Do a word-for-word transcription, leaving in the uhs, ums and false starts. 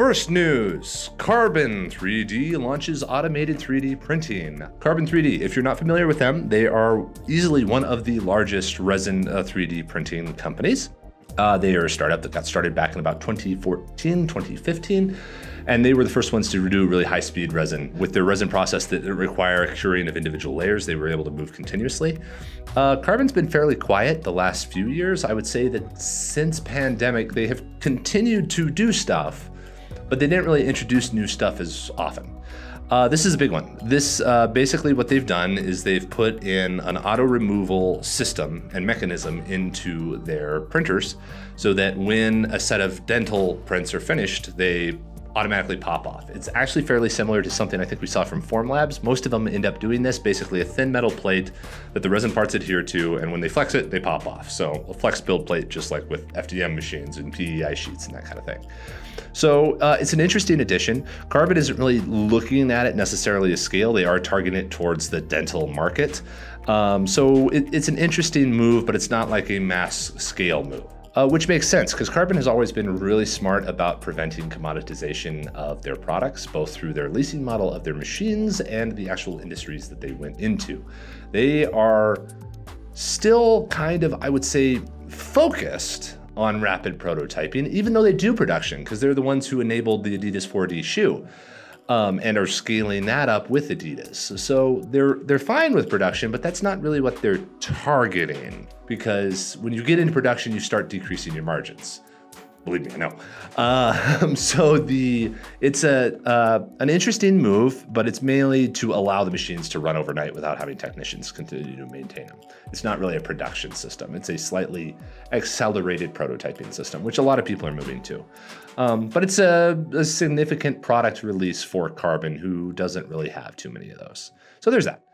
First news, Carbon three D launches automated three D printing. Carbon three D, if you're not familiar with them, they are easily one of the largest resin uh, three D printing companies. Uh, they are a startup that got started back in about twenty fourteen, twenty fifteen, and they were the first ones to do really high-speed resin. With their resin process that require curing of individual layers, they were able to move continuously. Uh, Carbon's been fairly quiet the last few years. I would say that since pandemic, they have continued to do stuff, but they didn't really introduce new stuff as often. Uh, this is a big one. This uh, basically what they've done is they've put in an auto removal system and mechanism into their printers so that when a set of dental prints are finished, they automatically pop off. It's actually fairly similar to something I think we saw from Form Labs. Most of them end up doing this, basically a thin metal plate that the resin parts adhere to, and when they flex it, they pop off. So a flex build plate, just like with F D M machines and P E I sheets and that kind of thing. So uh, it's an interesting addition. Carbon isn't really looking at it necessarily as scale. They are targeting it towards the dental market. Um, so it, it's an interesting move, but it's not like a mass scale move. Uh, which makes sense, because Carbon has always been really smart about preventing commoditization of their products, both through their leasing model of their machines and the actual industries that they went into. They are still kind of, I would say, focused on rapid prototyping, even though they do production, because they're the ones who enabled the Adidas four D shoe. Um, and are scaling that up with Adidas. So they're they're fine with production, but that's not really what they're targeting, because when you get into production, you start decreasing your margins. Believe me, I know. Uh, so the it's a uh, an interesting move, but it's mainly to allow the machines to run overnight without having technicians continue to maintain them. It's not really a production system. It's a slightly accelerated prototyping system, which a lot of people are moving to. Um, but it's a, a significant product release for Carbon, who doesn't really have too many of those. So there's that.